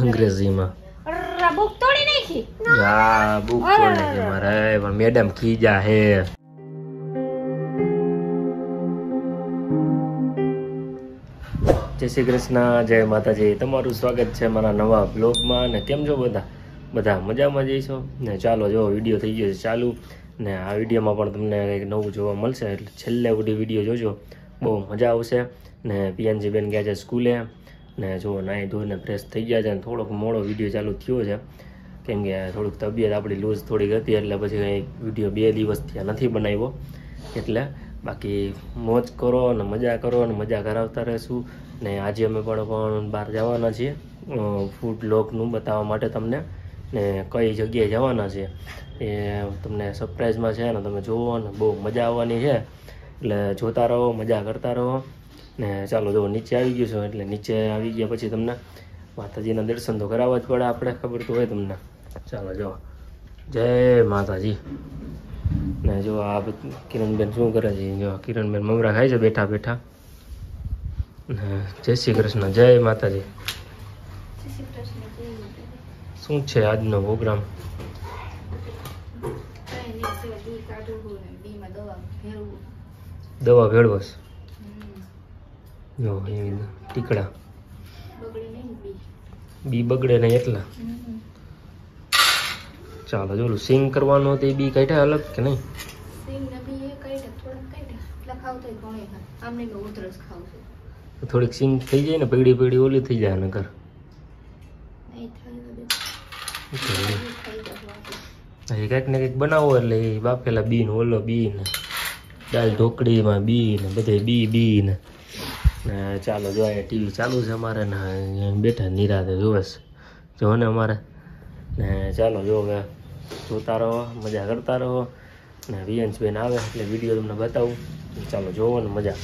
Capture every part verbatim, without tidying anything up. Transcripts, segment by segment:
अंग्रेजी में बुक तोड़ी नहीं की हां बुक तोड़ी है मारे पर मैडम की जा है जय श्री कृष्ण जय माताजी તમારું સ્વાગત છે મારા નવા વ્લોગ માં ને કેમ છો બધા બધા મજામાં જઈશો ને ચાલો જો વિડિયો થઈ ગયો છે ચાલુ ને આ વિડિયો માં પણ તમને એક નવું જોવા મળશે એટલે છેલ્લે સુધી વિડિયો જોજો બહુ મજા આવશે ને પીએનજી બેન ગયા છે સ્કૂલે ने जो नाई धोने फ्रेश थी गया है थोड़ोक मोड़ो विडियो चालू थयो है केम के थोड़ीक तबियत अपनी लूज थोड़ी हती एटले पछी विडियो बे दिवस थी नहीं बनाव्यो एटले बाकी मौज करो ने मजा करो ने मजा करावता रहेशुं ने आज अमे पण पण बहार जवाना छीए फूड ब्लॉग नु बतावा माटे तमने ने कई जग्याए जवाना छे ए तमने सरप्राइज मां छे ने तमे जोवो ने बहु मजा आववानी छे एटले जोता रहो मजा करता रहो ने चलो जो नीचे आई गयो छो એટલે નીચે આવી ગયા પછી તમને માતાજીના દર્શન તો કરાવવા જ પડે આપણે ખબર તો હોય તમને ચાલો જો જય માતાજી ને જો આ કિરણબેન શું કરે છે જો કિરણબેન મમરા ખાય છે બેઠા બેઠા ને જય શ્રી કૃષ્ણ જય માતાજી જય શ્રી કૃષ્ણ જય માતાજી શું છે આજનો પ્રોગ્રામ કઈ નહી છે બી કાઢું હોય બી માં દવા ભેળવું દવા ભેળવસ यो ये टिकड़ा बगड़े नहीं बी बगड़े नहीं એટલા ચાલો જોલું સિંગ કરવાનો તે બી કાઢ્યા અલગ કે નહીં સિંગ ને બી એ કાઢ્યા થોડું કાઢ્યા એટલે ખાવતોય ઘોણે ખા આમને નો ઉતરસ ખાવ છે થોડીક સિંગ થઈ જાય ને પગડી પગડી ઓલી થઈ જાય નકર નહીં થાય ને ઓકે એક એક ને એક બનાવો એટલે બાફેલા બી ને ઓલો બી ને દાળ ઢોકળી માં બી ને બધે બી બી ને ने चलो जो है टीवी चालू है अमारे ने बैठा निराते जोस जो ने अमारे ने चलो जो है जोता रहो मजा करता रहो ने वीएंस बेन आवे એટલે વિડિયો તમને બતાવું ચાલો જોવો ને મજા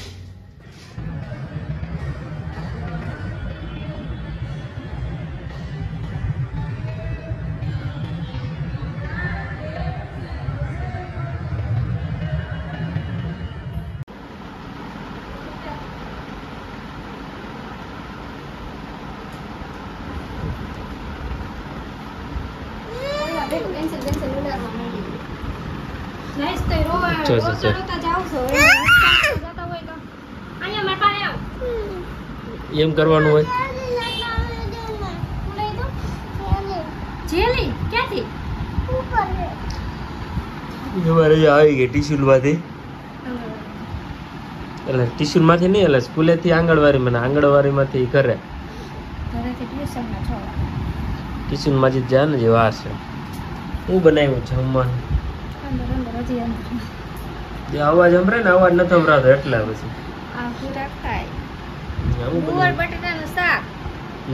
चल चल चल ये हम करवाना है जेली क्या थी ऊपर ये हमारे आई गई टिश्यू लवाते એટલે ટિશ્યુ માંથી નહીં એટલે સ્કૂલે થી આંગણવાડી માં આંગણવાડી માંથી કરે ઘરે થી ટિશ્યુ માં છો ટિશ્યુ માંથી જાન જેવા છે હું બનાવ્યો જમવાનું અંદર અંદર હજી અંદર ये आवाज हमरे ना आवाज न थमरा तो એટલા પછી આ પૂરા ખાય આવું બુવાર બટેટાનું શાક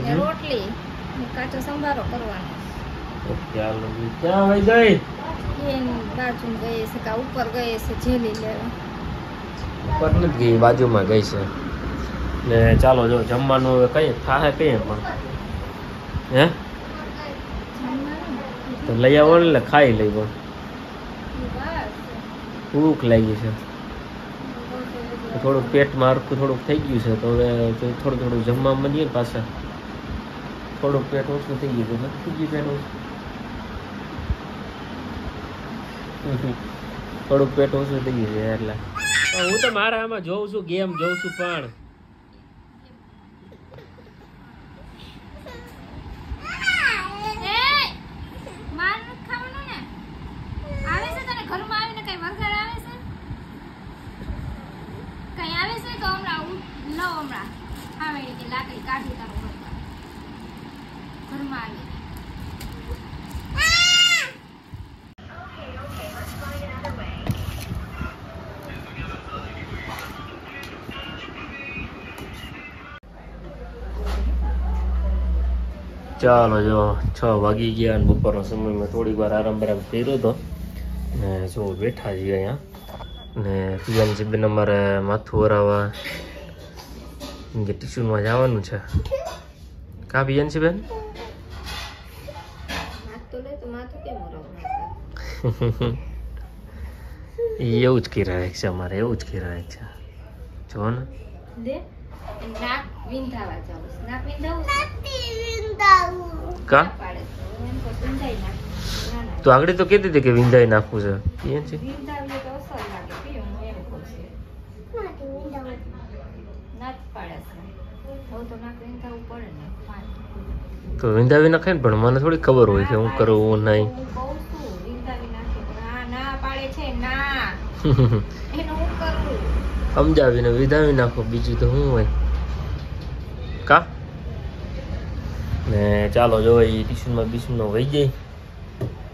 ને રોટલી ને કાચો સંભારો કરવાનો ઓકે આલો ક્યાં હોય જાય એન બાજુ ગઈ છે કા ઉપર ગઈ છે જેલી લેવા ઉપર ન ગઈ બાજુમાં ગઈ છે ને ચાલો જો જમવાનું હવે કઈ થાહે પે પણ હે તો લઈ આવો ને ખાઈ લેવો भूख लगी है थोड़ा पेट मार को थोड़ा થઈ ગયું છે તો હવે થોડું થોડું જમવા મળીએ પાછા થોડું પેટ ઓછું થઈ ગયું છે બીજી પેટો થોડું પેટ ઓછું થઈ ગયું છે એટલે હું તો મારા આમાં જોઉં છું ગેમ જોઉં છું પણ ચાલો જો છ વાગી ગયા અને બપોરનો સમય મે થોડી વાર આરામ બરાબર કર્યો તો ને જો બેઠા છીએ અહીંયા ને પીએનજી બેન અમારે માથું ઓરાવા ટિશ્યુમાં જવાનું છે કા પીએનજી બેન માથું લે તો માથું કેમ ઓરાવ એવું જ કરાય છે અમારે એવું જ કરાય છે જો ને દે નાક વિંધાવા ચાલો નાક વિંધાવું નાક વિંધાવું का तो आगड़ी तो कहती थी कि विंदाई नाखू से ये छे विंदाई तो असर लागे के हम एम को छे माटी विंदाई नाच पाड़े छे हो तो ना कहीं था ऊपर ने पानी तो विंदाई ना कहीं पण माने थोड़ी खबर होय के हूं करू हूं नहीं कहू तू विंदाई ना ना ना पाड़े छे ना एनो हूं करू समझावी ने विंदाई नाखो बीजू तो हूं होय का ने चालो जो ई टीशन में बीशन नो वई जाय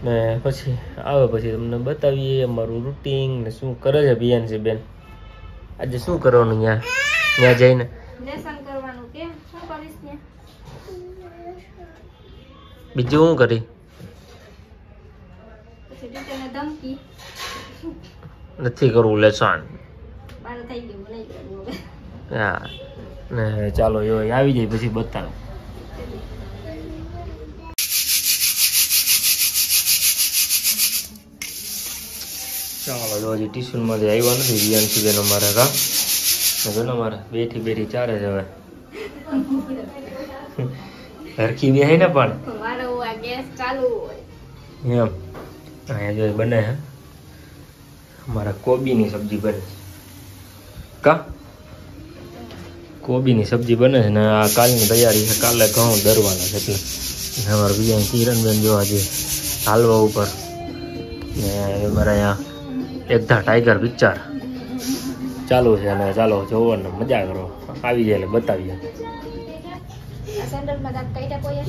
ने પછી આવે પછી તમને બતાવીએ અમારું રૂટિન ને શું કરે છે બિયાન છે બેન આજે શું કરવાનું ન્યા ન્યા જઈને લેસન કરવાનું કે શું કરીશ ને બીજું હું કરી પછી ટીચરને ધમકી નથી કરું લેસન બાર થઈ ગયું નહીં કરું હા ને ચાલો યો આવી જાય પછી બતાવું ચાલો જો આજે ટ્યુશન માં આવ્યા નથી વિયાનસી બેન અમારા કા જો ને અમારા બેઠી બેઠી ચારે જ હવે હરખી બેહે ને પણ મારો આ ગેસ ચાલુ હોય એમ આયા જો બને હે અમારા કોબી ની સબ્જી બને કા કોબી ની સબ્જી બને છે ને આ કાલની તૈયારી છે કાલે ઘઉં દરવાના છે એટલે અમાર વિયાન કિરણ બેન જો આજે હાલવા ઉપર ને અમારા અહીંયા એકદા ટાઈગર વિચાર ચાલુ છે અને ચાલો જોવને મજા કરો આવી જાય એટલે બતાવીએ આ સેન્ડલ માં દાંત કઈટા કોયા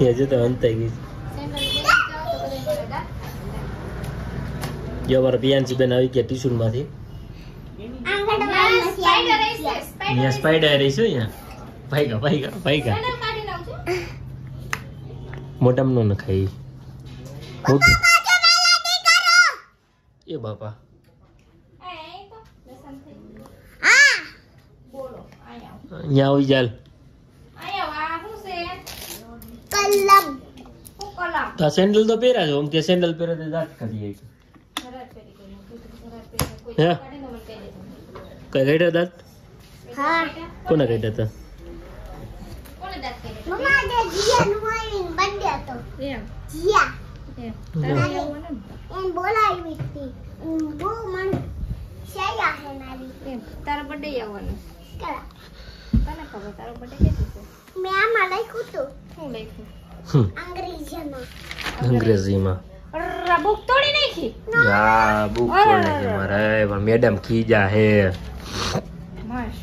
હે કઈટા કોયા દાંત કે જે તો અંતાઈ ગઈ સેન્ડલ માં દાંત જો બર બિયાનજી બેન આવી કે ટીશ્યુ માંથી આ સ્પાઈડર રહી છે યા ભાઈગા ભાઈગા ભાઈગા મોટમ નો નખાઈ મોટો એ બાપા એ તો લેસન થઈ હા બોલો આયા અહીંયા ઓય ચાલ આયા વા હું છે કલમ હું કલમ તો સેન્ડલ તો પહેરા જો ઓમ કે સેન્ડલ પહેરે તો દાંત કરી આઈ ખરાબ કરી કોઈ ખરાબ પહેરે કોઈ કાઢી ન મને કહી દે કઈ કાઢ્યા દાંત હા કોને કાઢ્યા તા કોને દાંત કાઢ્યા મમ્મા દે જીયા तो या या एम बोला ही मिट्टी वो मन छाया है मारी तारा बर्थडे यावन करा तने खबर तारा बर्थडे के मैं मालाई खुतो हूं लेखू अंग्रेजी में अंग्रेजी में अरे बुक तोड़ी नहीं की या बुक तोड़ने के मारे मैडम की जा है माश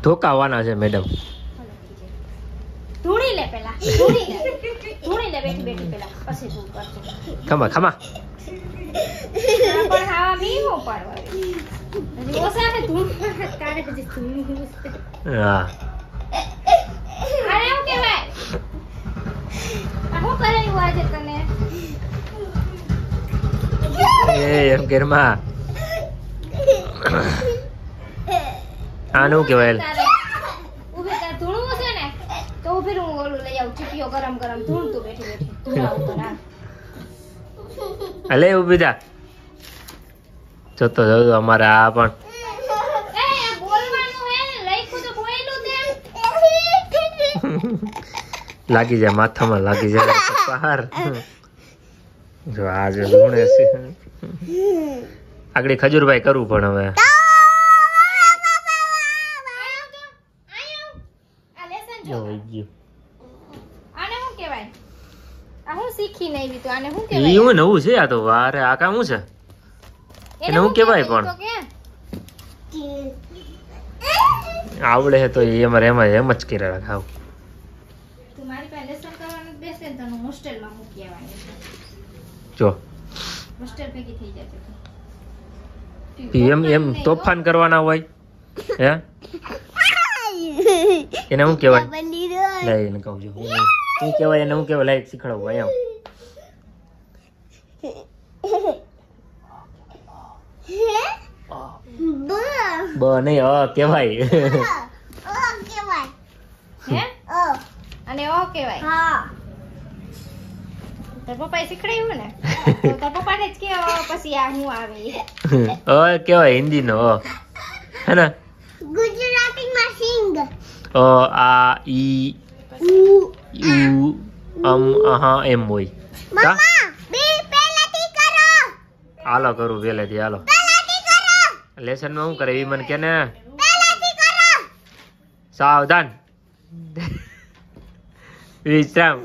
ठोकावाना है मैडम ढूंढी ले पहला ढूंढी ले ढूंढी ले बैठी बैठी पहला પછી તું કરશે ખમા ખમા પણ હા મી હો પરવારી અને ઓસા ને તું તારે પછી તું હા અરે હું કેવાય આ હું કરાઈ વાજે તને એ એમ ગરમા આનું કેવાય फिर वो ले जाओ चिपियो गरम गरम ढूंढ तो बैठी बैठी तू आओ करा अले ऊबी जा जो तो जो हमारा आ पण ए बोलવાનું હે ને લખું તો બોયલું તે લાગી જાય માથામાં લાગી જાય પહાર જો આજ ઢૂંઢે છે આગળી ખજૂરભાઈ કરું પણ હવે આને હું કહેવાય આ હું શીખી નઈ બી તો આને હું કહેવાય ઈ હું નવું છે આ તો વારે આ કામ હું છે એને હું કહેવાય પણ તો કે આવડે છે તો એ અમારે એમાં એમ જ કરી રાખાવ તું મારી પાસે લેસન કરવાનું બેસે ને તને હોસ્ટેલ માં મૂકી આવવાની જો હોસ્ટેલ ભેગી થઈ જાય તો પીએમ એમ તોફાન કરવાના હોય હે એને હું કહેવાય લઈ ને કહું છું હું કહેવાય એને હું કહેવાય લાઈક શીખડાવું આમ બ નહીં અ કહેવાય અ કહેવાય હે અ અને ઓ કહેવાય હા તો પપ્પાએ શીખડાયું ને તો પપ્પાને જ કે પછી આ હું આવે અ કહેવાય હિન્દી નો હે ને Gujarati ma sing. અ આ ઈ ઉ યુ અમ આહા એમ હોય. મમ્મા બે પહેલાથી કરો. હાલો કરું પહેલાથી હાલો. પહેલાથી કરો. લેસન માં હું કરે ઈ મને કે ને. પહેલાથી કરો. સાવધાન. વિશ્રામ.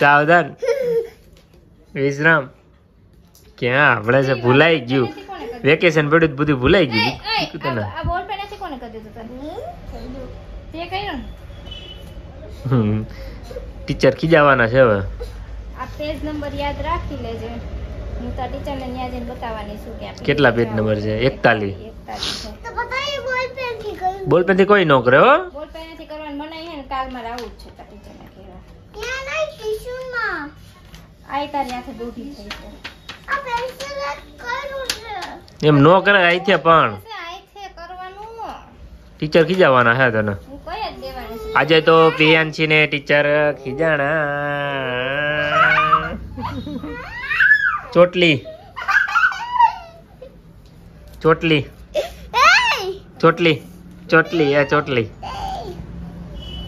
સાવધાન. વિશ્રામ. ક્યાં આપણે જે ભૂલાઈ ગયું વેકેશન પડ્યું તો બધું ભૂલાઈ ગયું. આ બોલ પહેલાથી કોને કરી દીધો તને? તે કઈ ન ટીચર ખીજાવાના છે હવે. આ પેજ નંબર યાદ રાખી લેજે. હું તો ટીચરને ન્યા જઈને બતાવવાની છું કે કેટલા પેજ નંબર છે. એકતાલીસ તો બતાય બોલ પેનથી કરી. બોલ પેનથી કોઈ ન કરે હો. બોલ પેનથી કરવાનું મનાઈ છે ને કાલ મારે આવું જ છે ટીચરને કહેવા. ક્યાં લઈ ટીશુમાં આઈ તાર ન્યાથી દોઢી થઈ છે. એમ નો કરે આઈથે પણ આઈથે કરવાનું ટીચર ખીજાવાના હે તને. હું કઈ જ દેવાની છું. આજે તો પ્રિયાંશી ને ટીચર ખીજાણા ચોટલી ચોટલી ચોટલી ચોટલી એ ચોટલી.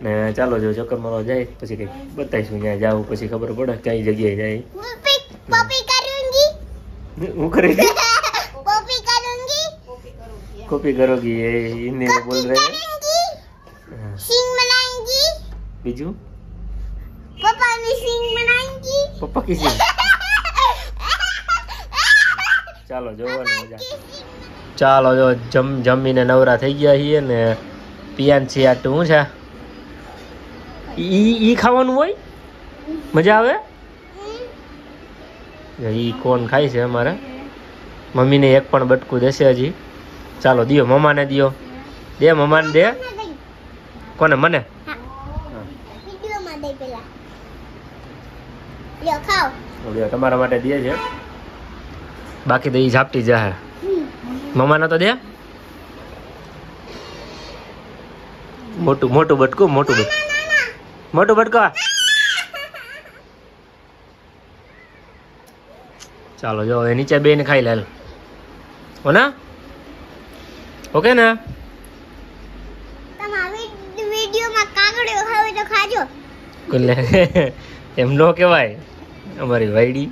ને ચાલો જો ચક્કર મારો જાય પછી કઈ બતાઈશું ક્યાં જાવું પછી ખબર પડે કઈ જગ્યાએ જાય. હું પોપી કરુંગી. હું કરી कॉपी करोगी ये इन्हें बोल रहे हैं. सिंग बनाएंगी बिजू पापा ने सिंग बनाएंगी. पापा की सिंग चलो जो हो जाए. चलो जो जम जमी ने नवरा થઈ ગયા છે ને પિયાંશી આ ટું છે. ઈ ઈ ખાવાનું હોય મજા આવે. ઈ કોણ ખાય છે અમારે મમ્મી ને એક પણ બટકું દેશે હજી. ચાલો દિયો મમાને દિયો. દે મમાને દે. કોને મને? હા વિડિયોમાં દે પેલા. લ્યો ખાઓ. ઓડિયો તમારા માટે દે છે. બાકી તો ઈ ઝાપટી જાહે. મમાને તો દે. મોટું મોટું બટકો મોટું બટકો. મોટું બટકો. ચાલો જો એ નીચે બેન ખાઈ લે. ઓના ઓકે ને તમારી વિડિયો માં કાગડો હોય તો ખાજો. કોલે એમ નો કહેવાય અમારી વાયડી.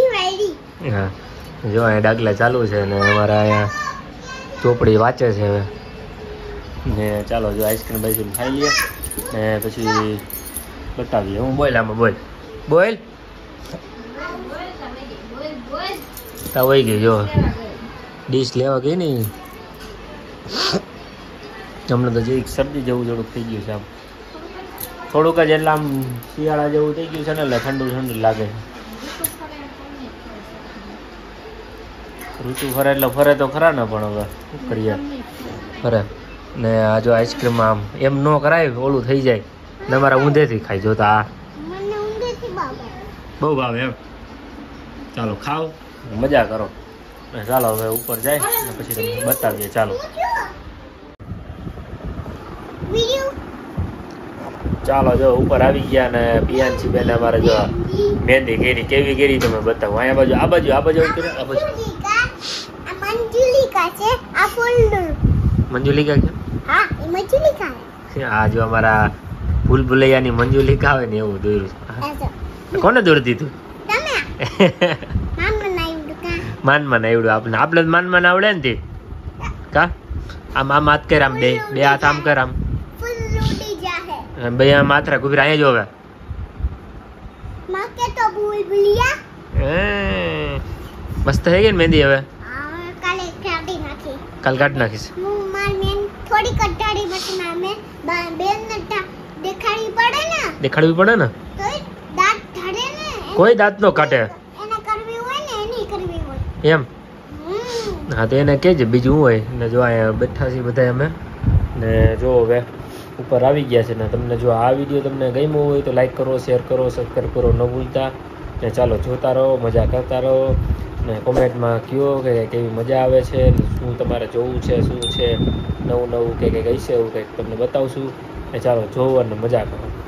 ઈ વાયડી. હા જો આ ડાગલા ચાલુ છે ને અમારા આયા ચોપડી વાંચે છે હવે. ને ચાલો જો આઈસ્ક્રીમ બાઈસ્ક્રીમ ખાઈ લઈએ ને પછી બતાવીએ. હું બોલ આમાં બોલ બોલ બોલ બોલ તા હોય ગઈ. જો ડીશ લેવા ગઈ ને હમણાં તો જે શરદી જેવું થોડુંક થઈ ગયું છે. આમ થોડુંક જ એટલે આમ શિયાળા જેવું થઈ ગયું છે ને એટલે ઠંડુ ઠંડુ લાગે છે. ઋતુ ફરે એટલે ફરે તો ખરા ને પણ હવે શું કરીએ ફરે. ને આ જો આઈસ્ક્રીમ આમ એમ ન કરાય ઓલું થઈ જાય ને અમારા ઊંધેથી ખાઈ જોતા. આ બહુ ભાવે એમ. ચાલો ખાઓ મજા કરો. ચાલો હવે ઉપર જાય ને પછી તમને બતાવીએ. ચાલો ચાલો જો ઉપર આવી ગયા ને પિયાંશી બેન અમારે જો મહેંદી ઘેરી કેવી ઘેરી તમે બતાવો. અહીંયા બાજુ આ બાજુ આ બાજુ કરી આ બાજુ. આ મંજુલિકા છે. આ ફૂલ મંજુલિકા છે. હા એ મંજુલિકા છે. આ જો અમારા ફૂલ ભુલૈયાની મંજુલિકા આવે ને એવું દોર્યું છે. કોને દોર દીધું? તમે માનમાં આવડું આપણે આપણે માનમાં આવડે ને તે કા આમ આમ હાથ કર આમ બે બે હાથ આમ કર આમ ફૂલૂટી જાહે ભાઈ. આ માથરા ગુભરા અહીં જો હવે માકે તો ભૂલ ભૂલિયા મસ્ત હે કે મહેંદી હવે. હા કાલે કાઢી નાખી. કાલ કાઢ નાખીશ હું માર મેં થોડી કટાડી બસ મામે બેન ને દેખાડી પડે ને દેખાડવી પડે ને તો દાંત ઢળે ને. કોઈ દાંત નો કાટે એમ. હા તો એને કહેજે બીજું હોય ને. જો અહીંયા બેઠા છીએ બધા અમે ने जो हवे ऊपर આવી ગયા છે ને તમને જો આ વિડિયો તમને ગમ્યો હોય તો લાઈક કરો, શેર કરો, સબસ્ક્રાઇબ કરો ન ભૂલતા ને ચાલો જોતા રહો, મજા કરતા રહો ને કોમેન્ટમાં કયો કે કેવી મજા આવે છે, શું તમારે જોવું છે, શું છે નવું નવું કે કે કઈ છે એવું કંઈક તમને બતાવશું ને ચાલો જોવો અને મજા કરો।